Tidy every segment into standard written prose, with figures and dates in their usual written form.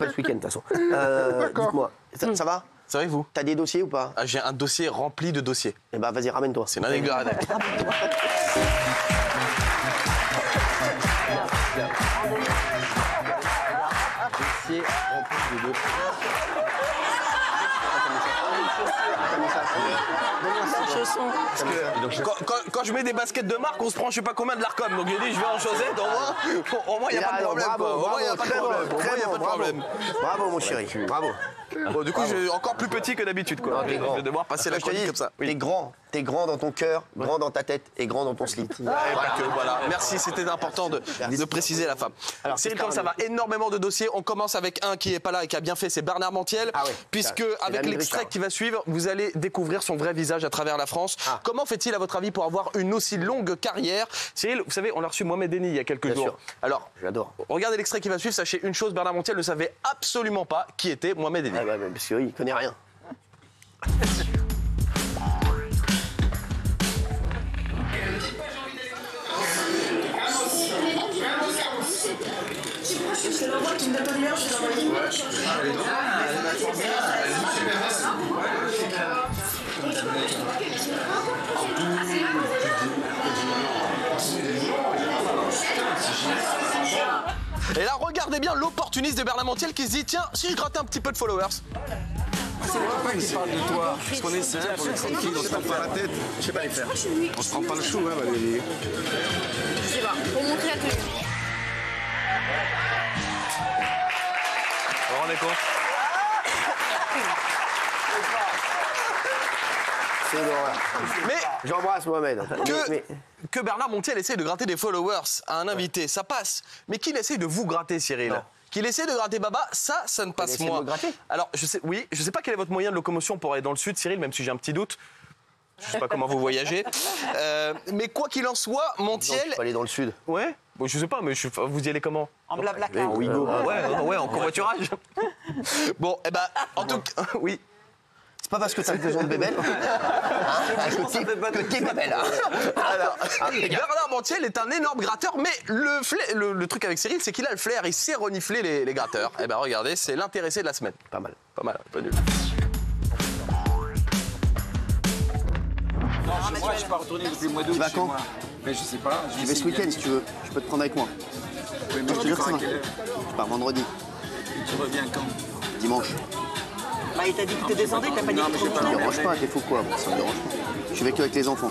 Pas de ce week-end, de toute façon. Dites-moi, ça va? Ça va et vous? T'as des dossiers ou pas? Ah, j'ai un dossier rempli de dossiers. Eh ben, vas-y, ramène-toi. C'est une anecdote. Ramène-toi. Dossier rempli de dossiers. Quand je mets des baskets de marque, on se prend je sais pas combien de l'ARCOM. Donc j'ai dit je vais en chaussettes, au moins il n'y a pas de problème. Bravo, bravo mon chéri, bravo. Bon, du coup je suis encore plus petit que d'habitude. Je vais devoir passer la chronique comme ça. T'es grand dans ton cœur, grand dans ta tête et grand dans ton slip. Merci, c'était important de préciser la femme. Cyril, comme ça va, énormément de dossiers. On commence avec un qui n'est pas là et qui a bien fait, c'est Bernard Montiel. Puisque avec l'extrait qui va suivre, vous allez découvrir son vrai visage à travers la France. Comment fait-il, à votre avis, pour avoir une aussi longue carrière? Cyril, vous savez, on l'a reçu Mohamed Denis il y a quelques jours. Alors, j'adore. Regardez l'extrait qui va suivre. Sachez une chose, Bernard Montiel ne savait absolument pas qui était Mohamed Denis. Parce qu'il ne connaît rien. Je te l'envoie, tu me donnes ton numéro, je te l'envoie. Et là, regardez bien l'opportuniste de Bernard Montiel qui se dit, tiens, si je gratte un petit peu de followers. C'est vrai qu'il parle de toi, parce qu'on est sérieux, on est tranquille, on se prend pas la tête. Je sais pas les faire. On se prend pas le chou, hein, Valérie. Je sais pas, pour montrer à tout le monde. Vous vous rendez compte? C'est une horreur. Mais j'embrasse Mohamed. Que Bernard Montiel essaye de gratter des followers à un invité, ça passe. Mais qu'il essaye de vous gratter, Cyril? Non. Qu'il essaie de gratter Baba, ça ne passe moins. Alors, je sais pas quel est votre moyen de locomotion pour aller dans le sud, Cyril, même si j'ai un petit doute. Je sais pas comment vous voyagez. Mais quoi qu'il en soit, Montiel... Non, je peux aller dans le sud. Ouais. Je sais pas, mais vous y allez comment? En blablacar. En Ouigo. Ouais, en covoiturage. Bon, eh ben, en tout cas, oui. C'est pas parce que t'as besoin de bébelle que t'es bébelle. Bernard Montiel est un énorme gratteur, mais le truc avec Cyril, c'est qu'il a le flair, il sait renifler les gratteurs. Eh ben, regardez, c'est l'intéressé de la semaine. Pas mal. Pas mal, pas nul. Moi, je suis pas retourné depuis le mois d'août. Tu vas quand? Mais je sais pas. Je vais ce week-end si tu veux. Je peux te prendre avec moi. Oui, mais je te jure que je pars vendredi. Et tu reviens quand? Dimanche. Bah, il t'a dit que tu descendais, t'as pas dit que tu revenais. Ça me dérange pas, t'es fou quoi. Ça me dérange pas. Je vais que avec les enfants.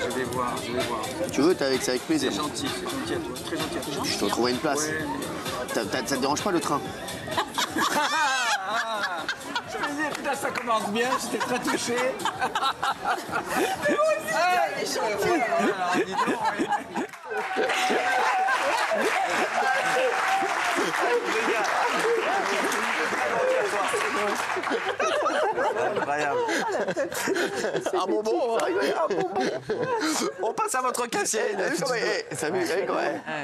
Je vais voir, je vais voir. Tu veux, t'es avec ça avec plaisir. C'est gentil à toi. Très gentil à toi. Je te retrouverai une place. Ça te dérange pas le train? Putain, ça commence bien, j'étais très touché. Un bonbon, on passe à votre caissier. Salut,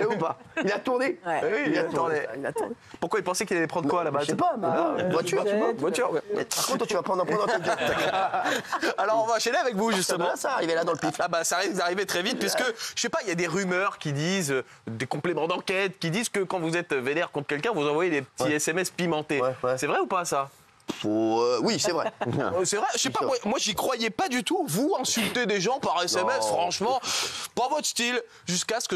ou pas? Il a tourné. Pourquoi il pensait qu'il allait prendre quoi là-bas? Je sais pas, voiture. Par contre, tu vas prendre un point dans tes biens. Alors, on va enchaîner avec vous justement. Ça arrivait là dans le pif. Ah bah, ça risque d'arriver très vite puisque je sais pas, il y a des rumeurs qui disent, des compléments d'enquête qui disent que quand vous êtes vénère contre quelqu'un, vous envoyez des petits SMS pimentés. C'est vrai ou pas ça? Oui, c'est vrai. C'est vrai, je sais pas, moi j'y croyais pas du tout. Vous insultez des gens par SMS, non, franchement, pas votre style, jusqu'à ce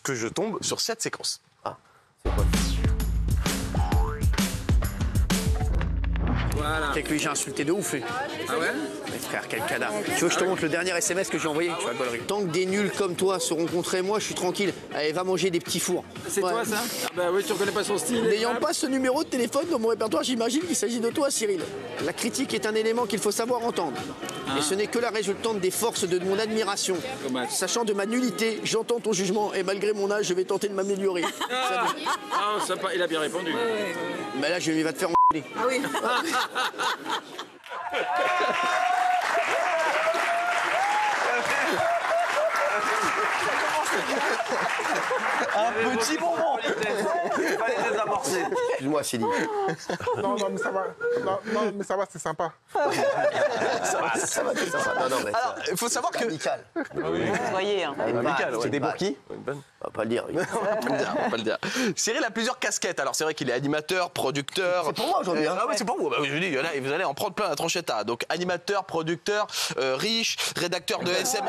que je tombe sur cette séquence. Ah, c'est quoi? Voilà. Quelqu'un que j'ai insulté de ouf. Ah ouais? Mais frère, quel cadavre. Tu veux que je te montre le dernier SMS que j'ai envoyé? Tu vois, galerie. Tant que des nuls comme toi se rencontraient, moi je suis tranquille. Allez, va manger des petits fours. C'est toi ça? Bah oui, tu reconnais pas son style. N'ayant pas ce numéro de téléphone dans mon répertoire, j'imagine qu'il s'agit de toi, Cyril. La critique est un élément qu'il faut savoir entendre. Et ce n'est que la résultante des forces de mon admiration. Sachant de ma nullité, j'entends ton jugement et malgré mon âge, je vais tenter de m'améliorer. Ah, sympa, il a bien répondu. Mais là, il va te faire en... Ah oui. Ça commence Un petit bonbon. Il fallait les amorcer. Excuse-moi, Céline. Non, non, mais ça va. Non, non, mais ça va, c'est sympa. Ça va, c'est sympa. Non, non, mais alors, il faut savoir que... Amical. Oui. Vous voyez, hein. Amical, ouais. C'était pour qui? On va pas le dire. Oui. On va pas le dire. Cyril a plusieurs casquettes. Alors, c'est vrai qu'il est animateur, producteur... C'est pour moi, aujourd'hui. Ah oui, c'est pour vous. Bah, je dis, il y en a, et vous allez en prendre plein la tranchetta. Donc, animateur, producteur, riche, rédacteur de SM...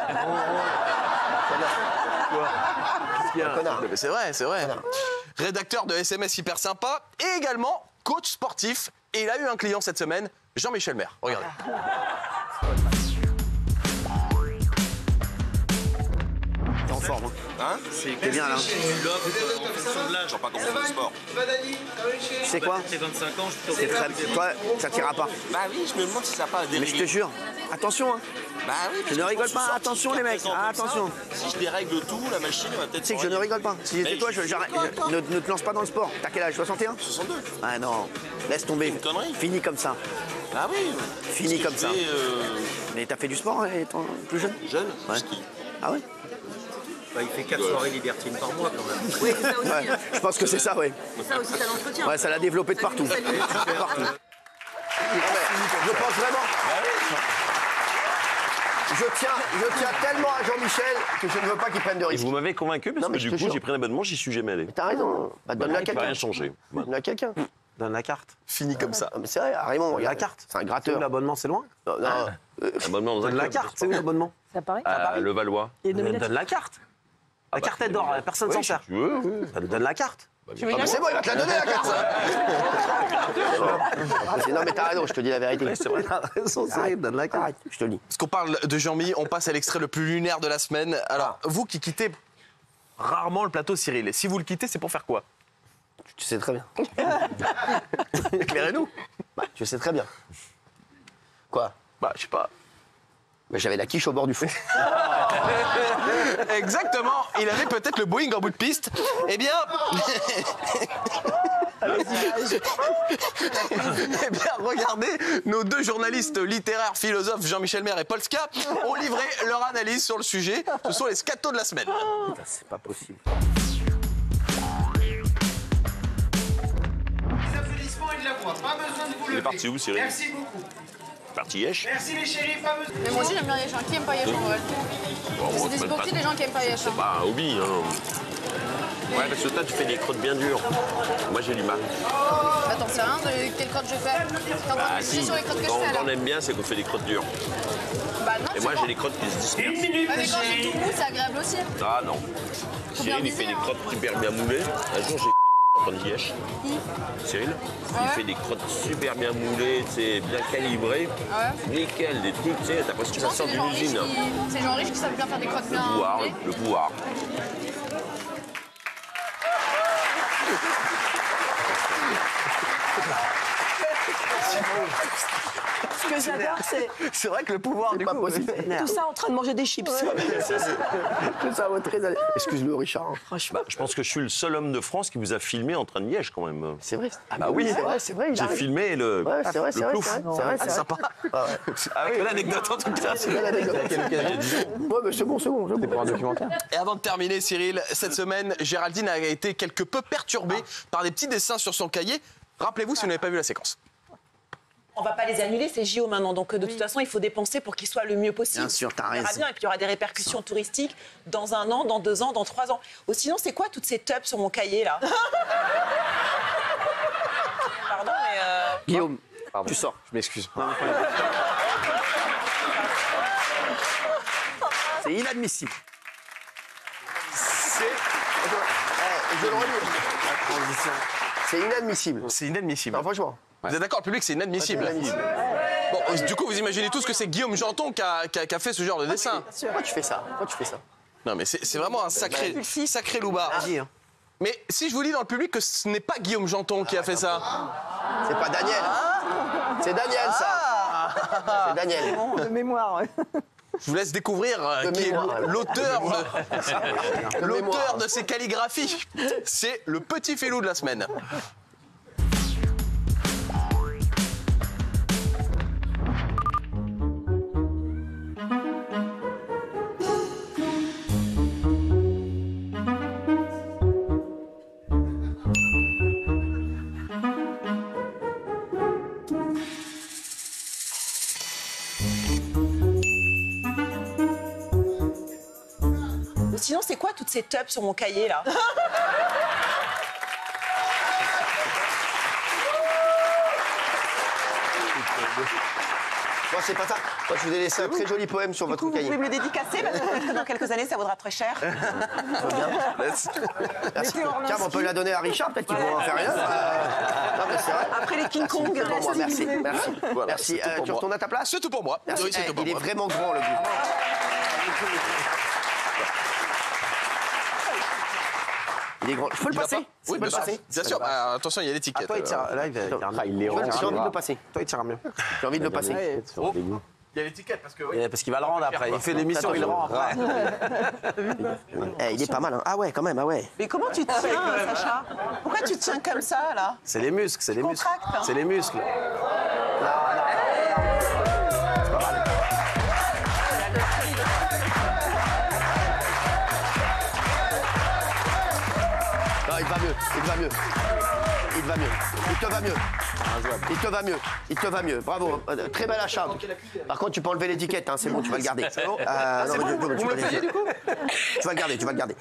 C'est vrai, c'est vrai. Rédacteur de SMS hyper sympa et également coach sportif. Et il a eu un client cette semaine, Jean-Michel Maire. Regardez. T'es en forme, hein? T'es bien là. J'en pas compris le sport. Tu sais quoi? T'es 25 ans, je te très bien. Toi, ça t'ira pas. Bah oui, je me demande si ça n'a pas dérivé. Mais je te jure, attention, hein. Bah oui, je ne rigole pas, attention les mecs, attention. Si je dérègle tout, la machine va peut-être... Tu sais que je ne rigole pas, si j'étais toi, ne te lance pas dans le sport. T'as quel âge, 61 ? 62. Ah non, laisse tomber. Une connerie. Fini comme ça. Ah oui. Fini comme ça. Mais t'as fait du sport étant plus jeune ? Jeune ? Ouais. Ah oui ? Bah, il fait 4 soirées libertines par mois quand même. Oui, ça aussi. Ouais. Hein. Je pense que c'est ça, oui. Ça aussi, ça l'entretient. Ouais, ça l'a développé de partout. Je pense vraiment. Je tiens tellement à Jean-Michel que je ne veux pas qu'il prenne de risques. Vous m'avez convaincu parce que du coup, j'ai pris un abonnement, j'y suis jamais allé. T'as raison. Bah, donne-la à quelqu'un. Il n'a rien changé. Donne-la à quelqu'un. Donne la carte. Fini comme ça. C'est vrai, Raymond, regarde. La carte. C'est un gratteur. L'abonnement, c'est loin. Non, non. L'abonnement dans un club. La carte, c'est où l'abonnement? Ça paraît. Le Valois. Donne la carte. La carte est d'or, personne s'en sert. Tu veux? Ça lui donne la carte. C'est bon, il va te la donner, la carte. Non, mais t'as raison, je te dis la vérité. C'est vrai, t'as raison, c'est vrai, donne la carte. Je te le dis. Parce qu'on parle de Jean-Mi, on passe à l'extrait le plus lunaire de la semaine. Alors, vous qui quittez rarement le plateau, Cyril, et si vous le quittez, c'est pour faire quoi? Tu sais très bien. Éclairez-nous. Bah, je sais très bien. Quoi? Bah, je sais pas. Mais j'avais la quiche au bord du fond. Exactement, il avait peut-être le Boeing en bout de piste. Eh bien... Eh bien, regardez, nos deux journalistes littéraires, philosophes, Jean-Michel Maire et Polska, ont livré leur analyse sur le sujet. Ce sont les scatos de la semaine. Putain, c'est pas possible. Les applaudissements et de la voix, pas besoin de vous lever. Il est parti où, Cyril? Merci beaucoup. Parti. Merci mes chéris, pas besoin. Mais moi aussi j'aime bien les gens qui aiment pas Yèche. C'est des sportifs, les gens qui aiment pas Yèche. C'est pas un hobby, hein. Ouais, parce que toi tu fais des crottes bien dures. Moi j'ai du mal. Attends, c'est rien de quelles crottes je fais. T'en prends sur les crottes que je fais. Quand on aime bien, c'est qu'on fait des crottes dures. Bah non. Et moi j'ai des crottes qui se dispersent. Mais quand j'ai tout mou, c'est agréable aussi. Ah non. Cyril il fait des crottes hyper bien moulées. Un jour j'ai... Cyril, il fait des crottes super bien moulées, bien calibrées, nickel, des trucs, t'as l'impression que ça sort d'une usine. C'est les gens riches qui savent bien faire des crottes bien moulées. Le pouvoir. Ce que j'adore, c'est... C'est vrai que le pouvoir, du coup... Tout ça en train de manger des chips. Tout ça à votre aise. Excuse-le, Richard. Franchement. Je pense que je suis le seul homme de France qui vous a filmé en train de Yèche, quand même. C'est vrai. Ah bah oui, c'est vrai. J'ai filmé le... Ouais, c'est vrai, c'est vrai. C'est sympa. Avec l'anecdote, en tout cas. Ouais, mais c'est bon, c'est bon. C'est pour un documentaire. Et avant de terminer, Cyril, cette semaine, Géraldine a été quelque peu perturbée par des petits dessins sur son cahier. Rappelez-vous si vous n'avez pas vu la séquence. On va pas les annuler, c'est JO maintenant. Donc, de toute façon, il faut dépenser pour qu'ils soient le mieux possible. Bien sûr, t'as raison. Et puis, il y aura des répercussions touristiques dans 1 an, dans 2 ans, dans 3 ans. Oh, sinon, c'est quoi toutes ces tubs sur mon cahier, là? Pardon, mais... Guillaume, pardon. Tu sors. Je m'excuse. C'est inadmissible. C'est... Je le relis. C'est inadmissible. C'est inadmissible. Non, franchement. Vous êtes d'accord, le public, c'est inadmissible. Bon, du coup, vous imaginez tous que c'est Guillaume Janton qui a fait ce genre de dessin. Pourquoi tu fais ça? Pourquoi tu fais ça? Non, mais c'est vraiment un sacré, sacré loupard. Mais si je vous dis dans le public que ce n'est pas Guillaume Janton qui a fait ça. C'est pas Daniel. C'est Daniel, ça. C'est Daniel. De mémoire. Je vous laisse découvrir qui est l'auteur de ces calligraphies. C'est le petit filou de la semaine. Sinon, c'est quoi toutes ces tubs sur mon cahier, là? Non, c'est pas ça. Moi, je vous ai laissé un très joli poème sur votre cahier. Vous pouvez me le dédicacer, parce que dans quelques années, ça vaudra très cher. Merci. Tiens, on peut la donner à Richard, peut-être qu'il pourra en faire rien. Non, mais c'est vrai. Après les King Kong. Merci. Merci. Voilà, merci. Tu retournes à ta place? C'est tout pour moi. Merci. Oui, c'est tout pour moi. Il est vraiment grand, le goût. Il est grand. Il faut le passer. Oui, bien sûr. Bien sûr. Attention, il y a l'étiquette. Toi, il tire. Là, il est rond. J'ai envie de le passer. Toi, il tire mieux. J'ai envie de le passer. Il y a l'étiquette parce que. Parce qu'il va le rendre après. Il fait l'émission, il le rend après. Il est pas mal. Ah ouais, quand même. Ah ouais. Mais comment tu tiens, Sacha? Pourquoi tu tiens comme ça, là? C'est les muscles. C'est les muscles. C'est les muscles. Il va mieux. Il va mieux. Il te va mieux. Il te va mieux. Il te va mieux. Bravo. Très bel achat. Par contre, tu peux enlever l'étiquette. Hein. C'est bon, tu vas le garder. Tu vas le garder. Tu vas le garder.